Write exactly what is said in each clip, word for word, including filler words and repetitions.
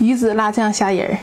鱼子辣酱虾仁儿。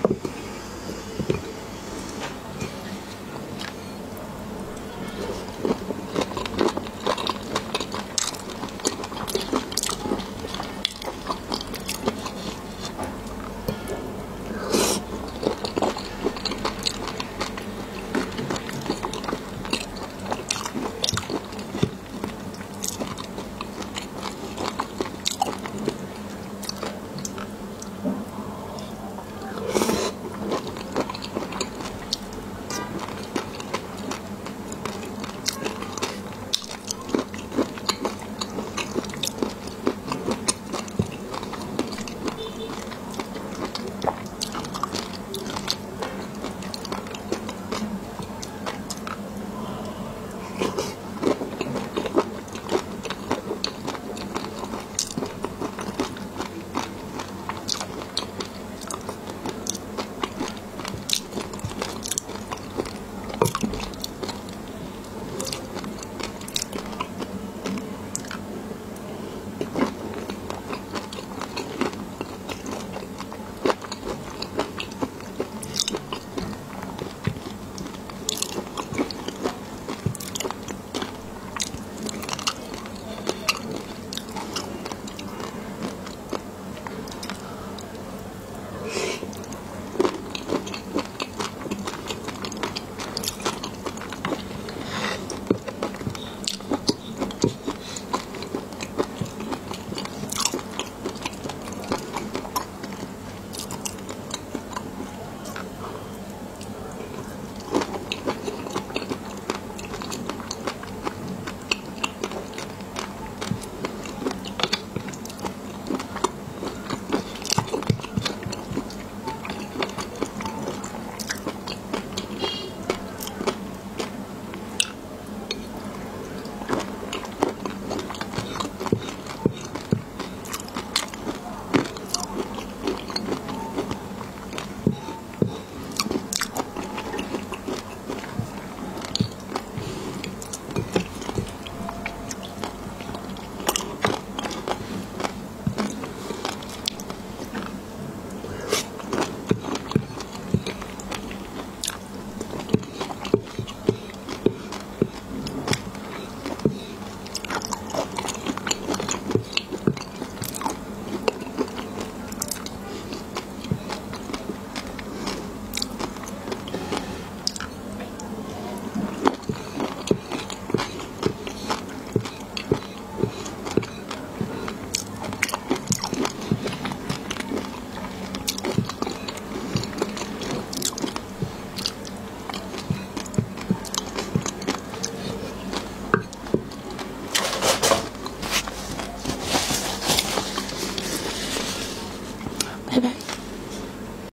拜拜。